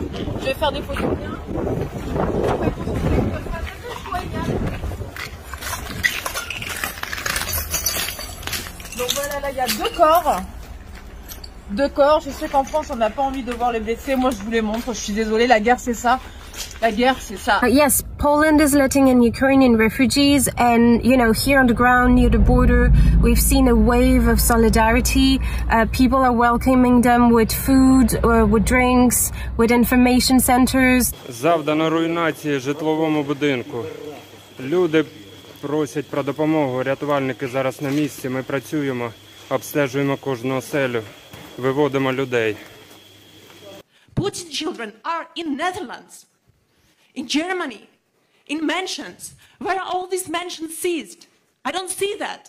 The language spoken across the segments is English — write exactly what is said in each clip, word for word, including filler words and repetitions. voiture. Je vais faire des photos. Donc voilà, là il y a deux corps. Deux corps. Je sais qu'en France on n'a pas envie de voir les blessés. Moi je vous les montre. Je suis désolée. La guerre c'est ça. La guerre c'est ça. Uh, yes, Poland is letting in Ukrainian refugees, and you know, here on the ground near the border we've seen a wave of solidarity. Uh, people are welcoming them with food, uh, with drinks, with information centers. Завдано руйнації житловому будинку. Люди просять про допомогу. Рятувальники зараз на місці. Ми працюємо, обстежуємо кожну оселю, виводимо людей. Putin children are in Netherlands, in Germany, in mansions. Where are all these mansions seized? I don't see that.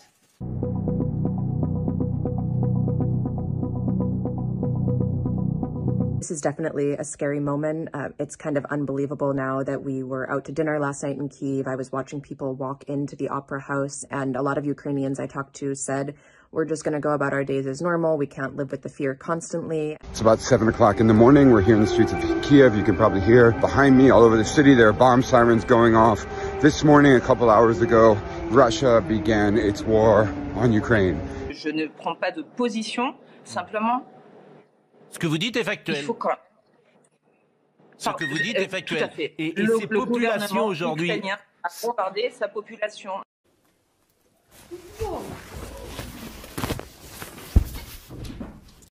This is definitely a scary moment. Uh, it's kind of unbelievable now that we were out to dinner last night in Kyiv. I was watching people walk into the opera house, and a lot of Ukrainians I talked to said, we're just going to go about our days as normal. We can't live with the fear constantly. It's about seven o'clock in the morning. We're here in the streets of Kyiv. You can probably hear behind me all over the city, there are bomb sirens going off. This morning, a couple hours ago, Russia began its war on Ukraine. Je ne prends pas de position, simplement. Ce que vous dites est factuel. Il faut quand... Ce que vous dites est factuel. Et, et ces populations aujourd'hui... Le gouvernement ukrainien a bombardé sa population.